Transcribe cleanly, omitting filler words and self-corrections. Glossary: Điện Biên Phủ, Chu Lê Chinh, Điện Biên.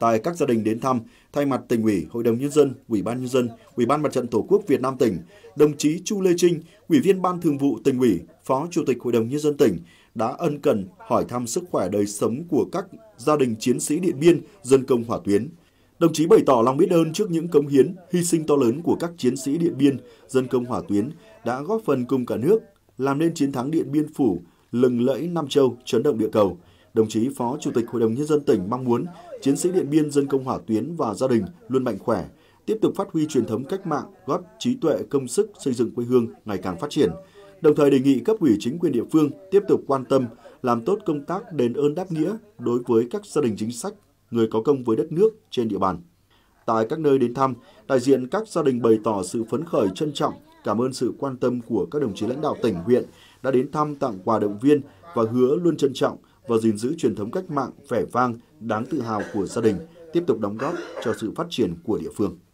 tại các gia đình đến thăm, thay mặt Tỉnh ủy, Hội đồng Nhân dân, Ủy ban Nhân dân, Ủy ban Mặt trận Tổ quốc Việt Nam tỉnh, đồng chí Chu Lê Chinh, Ủy viên Ban Thường vụ Tỉnh ủy, Phó Chủ tịch Hội đồng Nhân dân tỉnh, đã ân cần hỏi thăm sức khỏe đời sống của các gia đình chiến sĩ Điện Biên, dân công hỏa tuyến. Đồng chí bày tỏ lòng biết ơn trước những cống hiến, hy sinh to lớn của các chiến sĩ Điện Biên, dân công hỏa tuyến đã góp phần cùng cả nước làm nên chiến thắng Điện Biên Phủ, lừng lẫy Nam Châu, chấn động địa cầu. Đồng chí Phó Chủ tịch Hội đồng Nhân dân tỉnh mong muốn chiến sĩ Điện Biên, dân công hỏa tuyến và gia đình luôn mạnh khỏe, tiếp tục phát huy truyền thống cách mạng, góp trí tuệ công sức xây dựng quê hương ngày càng phát triển. Đồng thời đề nghị cấp ủy chính quyền địa phương tiếp tục quan tâm, làm tốt công tác đền ơn đáp nghĩa đối với các gia đình chính sách, người có công với đất nước trên địa bàn. Tại các nơi đến thăm, đại diện các gia đình bày tỏ sự phấn khởi, trân trọng, cảm ơn sự quan tâm của các đồng chí lãnh đạo tỉnh, huyện đã đến thăm, tặng quà động viên và hứa luôn trân trọng và gìn giữ truyền thống cách mạng vẻ vang, đáng tự hào của gia đình, tiếp tục đóng góp cho sự phát triển của địa phương.